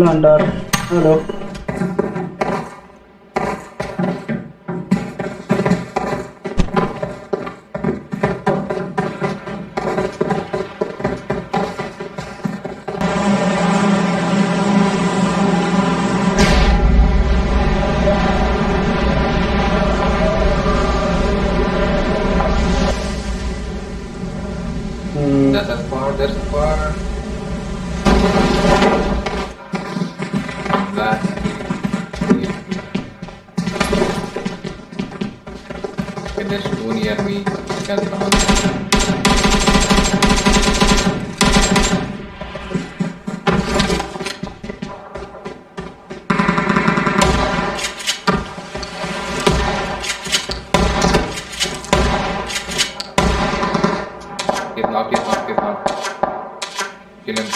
plunder. Hello.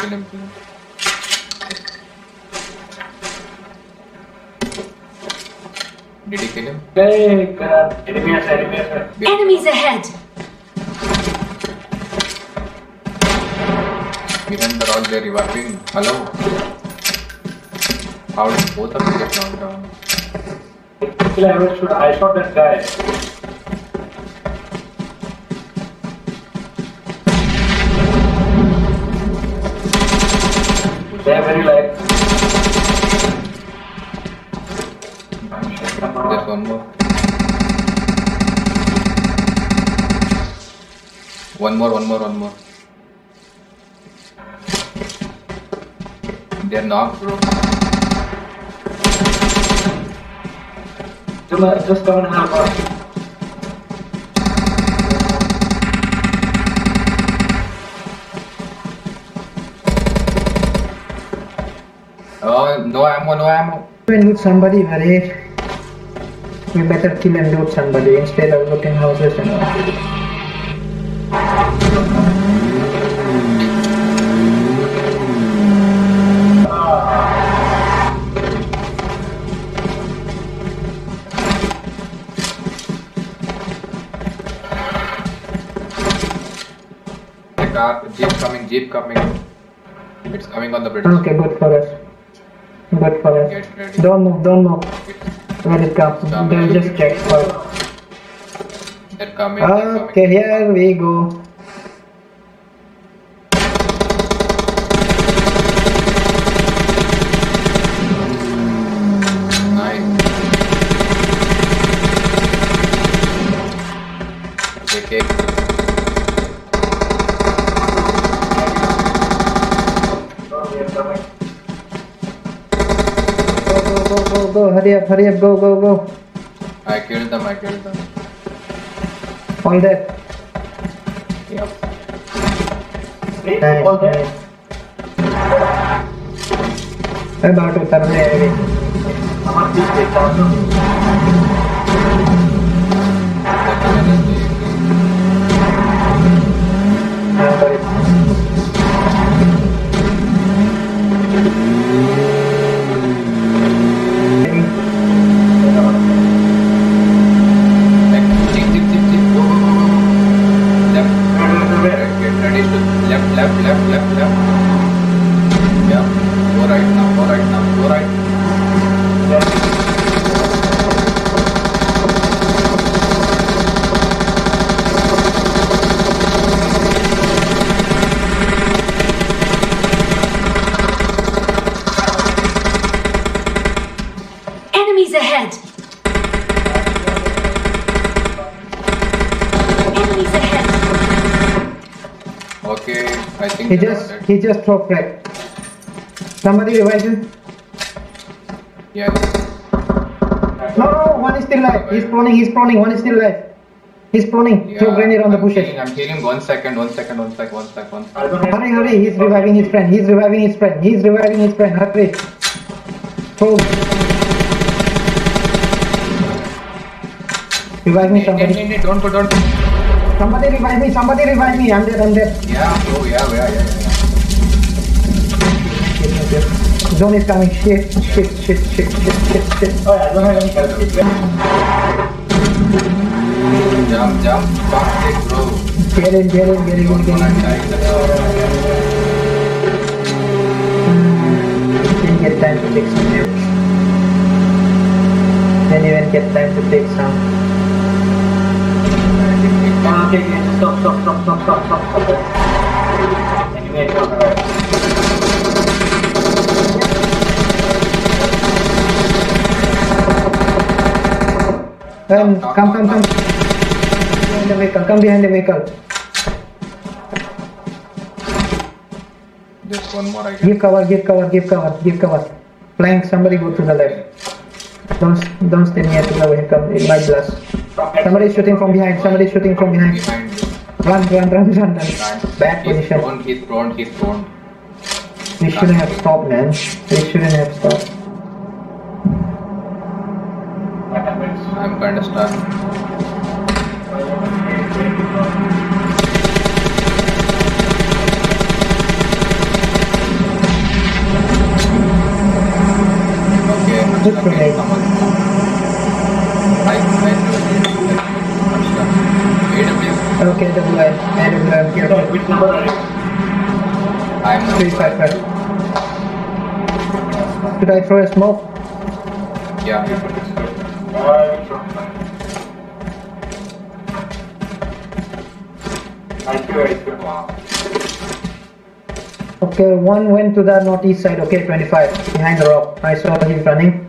Kill him. Did he kill him? Hey, God. Enemy ahead. Enemies ahead! Behind the rock, they're reviving. Hello? How did both of you get knocked down? I shot that guy. They are very light. There's one more. One more. They are knocked, bro. Just come and have us. No ammo. We loot somebody, Hare. We better kill and loot somebody instead of looting houses and all. The car, jeep coming. It's coming on the bridge. Okay, good for us. But for us, don't move. When it comes, they'll just check for it. Okay, here we go. Hurry up, go. I killed them. All dead? Yep. Nice. All dead? I'm about to turn away. He just threw frag. Somebody revive him. Yeah. No, one is still alive. He's spawning. One is still alive. He's spawning. Yeah, throw grenade on the bushes. I'm healing. One second. Hurry. He's reviving his friend. Hurry. Throw. Revive me, somebody. No, don't go. Somebody revive me. I'm dead. Yeah. Zone is coming. Shit. Oh yeah, zone is coming. Jump. Fuck, bro. Get in. Don't wanna die. 6 minutes. Then you will get time to take some. Okay, stop. Anyway, Come. Behind the vehicle, come behind the vehicle. Just one more, I guess. Give cover. Flank, somebody go to the left. Don't stay near to the vehicle, it might blast. Somebody shooting from behind. Run. Bad position. He's prone. We shouldn't have stopped, man. I'm kinda stuck. Okay, Okay, AWM here. Which number are you? I'm 355. Should I throw a smoke? Yeah. Okay, one went to the northeast side. Okay, 25 behind the rock. I saw him running.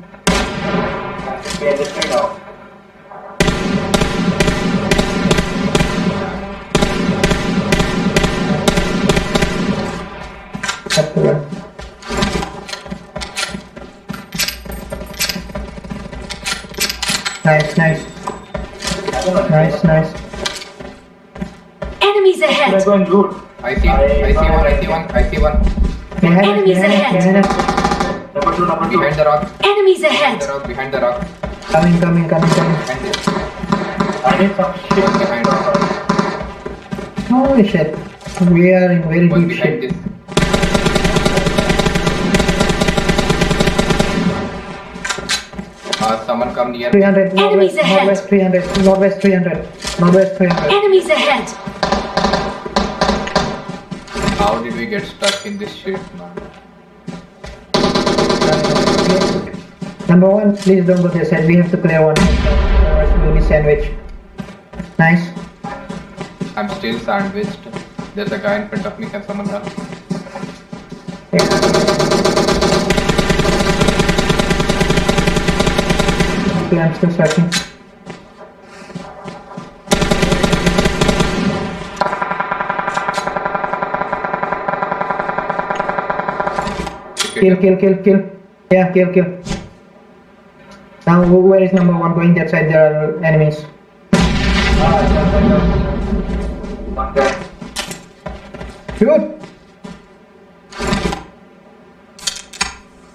Nice. Enemies ahead. They're going good. I see one. Enemies ahead. Number two. Behind the rock. Enemies ahead. Behind the rock. Coming. I need some shit behind us. Holy shit. We are in very deep shit. This. Someone come near. 300. Enemies ahead. Northwest 300. Enemies ahead. How did we get stuck in this shit, man? Number one, please don't go this side. We have to clear one. Otherwise we'll be sandwiched. Nice. I'm still sandwiched. There's a guy in front of me. Can someone help? Okay, I'm still searching. Kill. Yeah, kill. Now, where is number one going? That side, there are enemies. Shoot!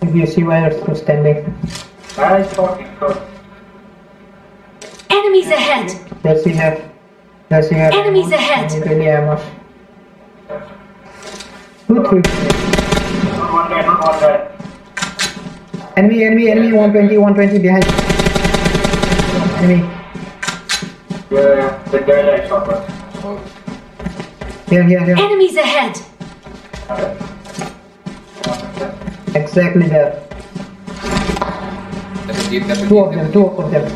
If you see where it's still standing. I thought it could. Enemies ahead! That's enough. Enemies ahead! Really, Not enemy, 120 behind. Enemy. Yeah, the guy like shot us. Yeah. Enemies ahead. Exactly there. Two of them.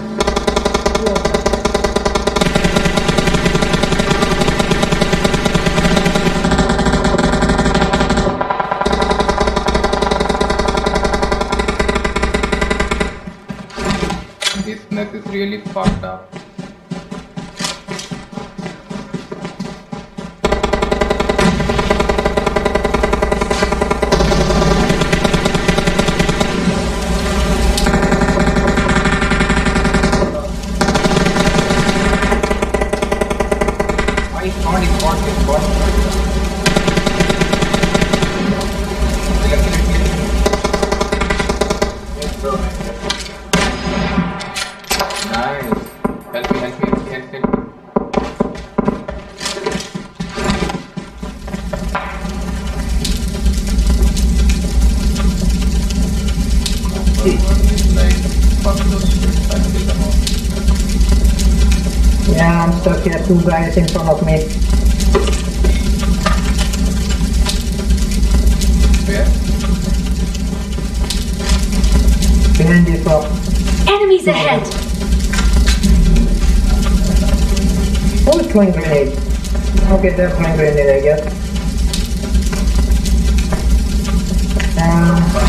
This is really fucked up. Two guys in front of me. Where? problem. Enemies ahead! Oh, it's my grenade. Okay, that's my grenade, I guess.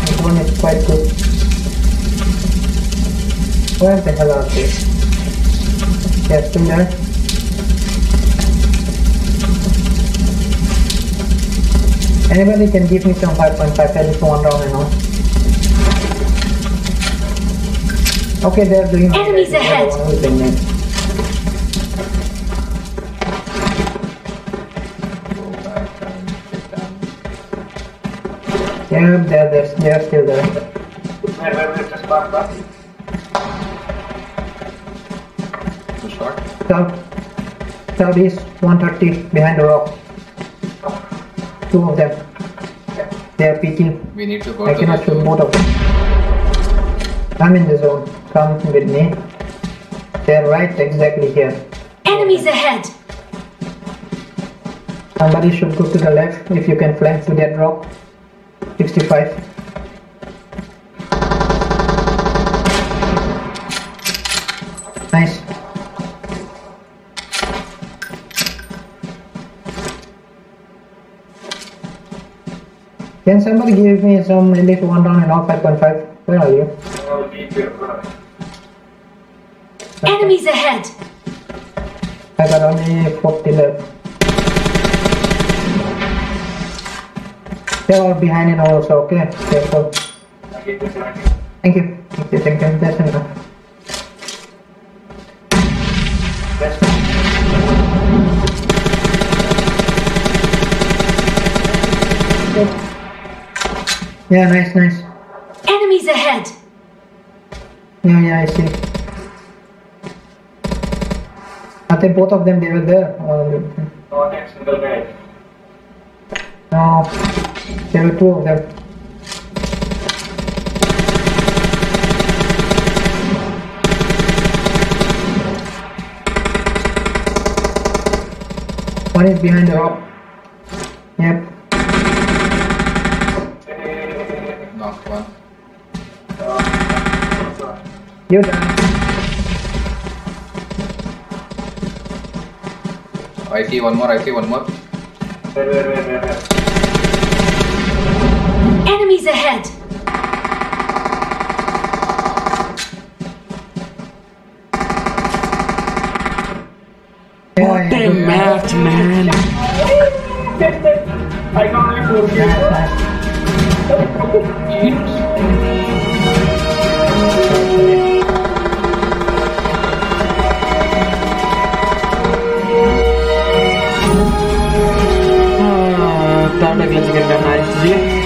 This one is quite good. Where the hell are they? Yes, in there. Anybody can give me some 5.5, I just one round and all. Okay, they're doing enemies ahead. Yeah, they're still there. Southeast 130 behind the rock. Two of them. They are peeking. We need to go. I cannot shoot both of them. I'm in the zone. Come with me. They're right exactly here. Enemies ahead! Somebody should go to the left if you can flank to that rock. 65. Nice. Can somebody give me some relief 1 down and off 5.5? Where are you? Enemies ahead! I got only 40 left. They're all behind it also, okay? Careful. Thank you. Thank you. That's enough. That's enough. Yeah, nice. Enemies ahead! Yeah, I see. I think both of them, they were there. Not a single guy. No, there were two of them. One is behind the rock. Yep. Knocked one. You done. I see one more. Enemies ahead! What a map, man! I can't afford you. Let's get the nice view.